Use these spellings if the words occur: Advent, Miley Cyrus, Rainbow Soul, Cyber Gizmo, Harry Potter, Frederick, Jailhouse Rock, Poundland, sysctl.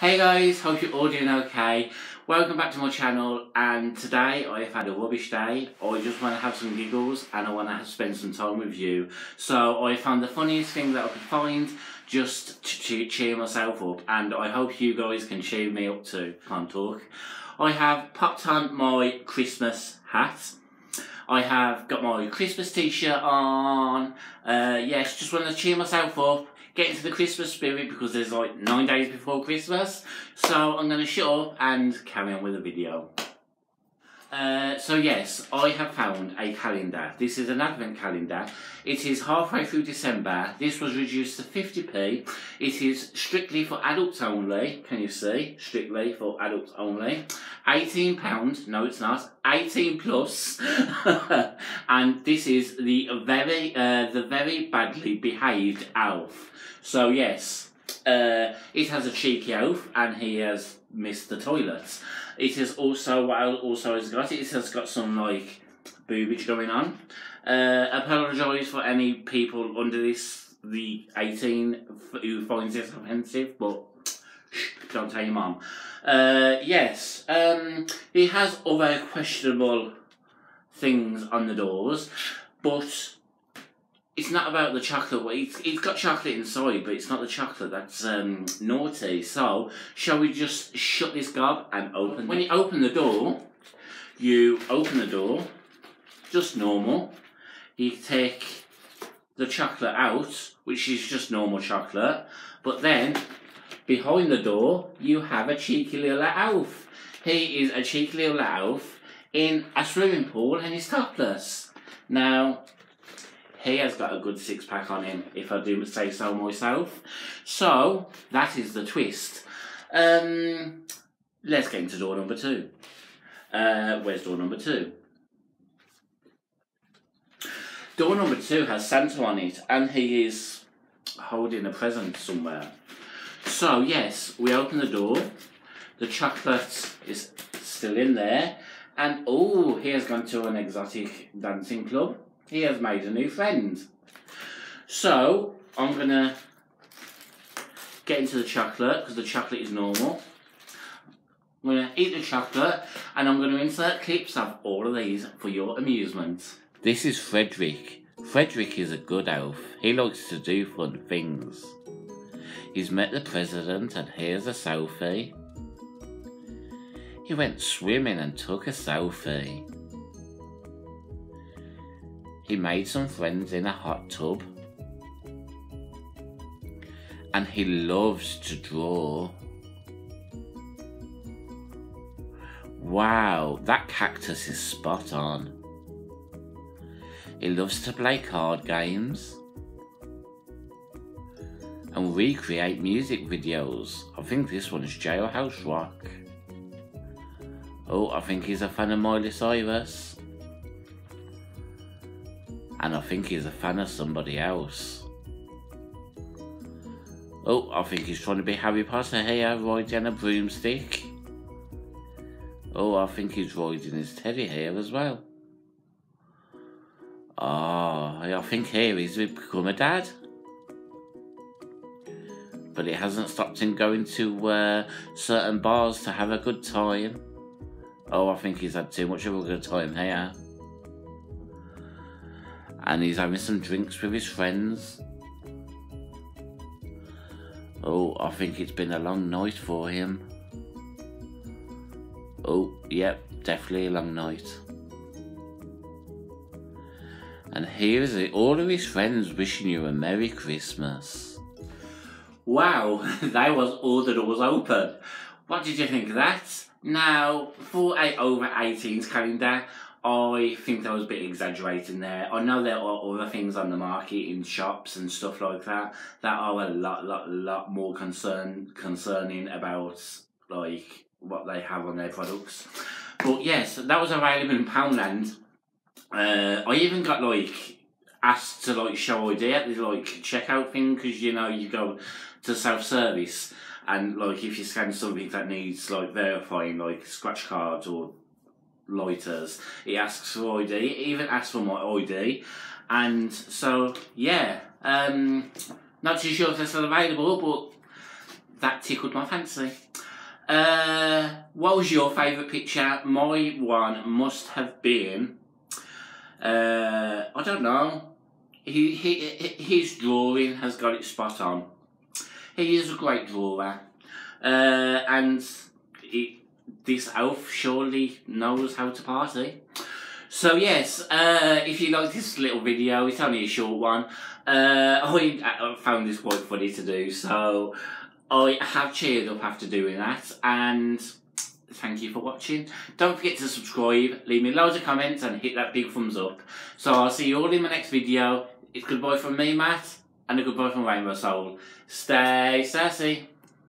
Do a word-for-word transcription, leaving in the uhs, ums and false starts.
Hey guys, hope you're all doing okay. Welcome back to my channel, and today I have had a rubbish day. I just want to have some giggles and I want to, have to spend some time with you. So I found the funniest thing that I could find just to cheer myself up, and I hope you guys can cheer me up too. Can't talk. I have popped on my Christmas hat. I have got my Christmas t-shirt on. Uh, yes, just want to cheer myself up. Get into the Christmas spirit because there's like nine days before Christmas. So I'm going to shut up and carry on with the video. Uh, so yes, I have found a calendar. This is an advent calendar. It is halfway through December. This was reduced to fifty p. It is strictly for adults only. Can you see? Strictly for adults only. eighteen pounds. No, it's not. eighteen plus. And this is the very, uh, the very badly behaved elf. So yes. Uh, it has a cheeky elf and he has missed the toilets. It has also, what else also has got, it has got some like boobage going on. Uh, apologise for any people under this, the eighteen, who finds this offensive, but shh, don't tell your mum. Uh, yes, um, he has other questionable things on the doors, but it's not about the chocolate. It's, it's got chocolate inside, but it's not the chocolate that's um, naughty. So, shall we just shut this gob and open it? When you open the door, you open the door, just normal. You take the chocolate out, which is just normal chocolate. But then, behind the door, you have a cheeky little elf. He is a cheeky little elf in a swimming pool and he's topless. Now, he has got a good six-pack on him, if I do say so myself. So, that is the twist. Um, let's get into door number two. Uh, where's door number two? Door number two has Santa on it, and he is holding a present somewhere. So, yes, we open the door. The chocolate is still in there. And, oh, he has gone to an exotic dancing club. He has made a new friend. So, I'm going to get into the chocolate, because the chocolate is normal. I'm going to eat the chocolate, and I'm going to insert clips of all of these for your amusement. This is Frederick. Frederick is a good elf. He likes to do fun things. He's met the president, and here's a selfie. He went swimming and took a selfie. He made some friends in a hot tub, and he loves to draw. Wow, that cactus is spot on. He loves to play card games and recreate music videos. I think this one is Jailhouse Rock. Oh, I think he's a fan of Miley Cyrus. And I think he's a fan of somebody else. Oh, I think he's trying to be Harry Potter here, riding a broomstick. Oh, I think he's riding his teddy here as well. Ah, oh, I think here he's become a dad. But it hasn't stopped him going to uh, certain bars to have a good time. Oh, I think he's had too much of a good time here. And he's having some drinks with his friends. Oh, I think it's been a long night for him. Oh, yep, definitely a long night. And here is it, all of his friends wishing you a Merry Christmas. Wow, that was all the doors open. What did you think of that? Now, for a over eighteens calendar, I think that was a bit exaggerating there. I know there are other things on the market in shops and stuff like that that are a lot, lot, lot more concern, concerning about like what they have on their products. But yes, that was available in Poundland. Uh, I even got like asked to like show I D at the like checkout thing, because you know you go to self-service and like if you scan something that needs like verifying, like scratch cards or lighters, it asks for I D, it even asks for my I D, and so yeah, um, not too sure if they're still available, but that tickled my fancy. Uh, what was your favourite picture? My one must have been, uh, I don't know, he, he, his drawing has got it spot on. He is a great drawer, uh, and he, this elf surely knows how to party. So yes, uh, if you like this little video, it's only a short one. Uh, I found this quite funny to do, so I have cheered up after doing that, and thank you for watching. Don't forget to subscribe, leave me loads of comments, and hit that big thumbs up. So I'll see you all in my next video. It's goodbye from me, Matt, and a goodbye from Rainbow Soul. Stay sassy.